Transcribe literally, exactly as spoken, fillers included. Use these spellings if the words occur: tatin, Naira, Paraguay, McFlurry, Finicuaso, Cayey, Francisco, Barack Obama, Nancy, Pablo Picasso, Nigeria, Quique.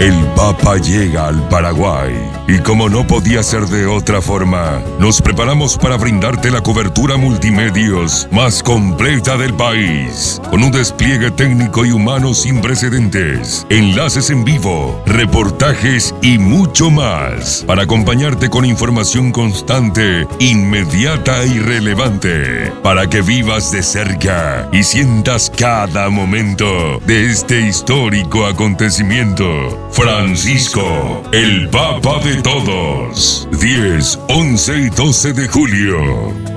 El Papa llega al Paraguay y, como no podía ser de otra forma, nos preparamos para brindarte la cobertura multimedios más completa del país, con un despliegue técnico y humano sin precedentes, enlaces en vivo, reportajes y mucho más, para acompañarte con información constante, inmediata y relevante, para que vivas de cerca y sientas cada momento de este histórico acontecimiento. Francisco, el Papa de todos, diez, once y doce de julio.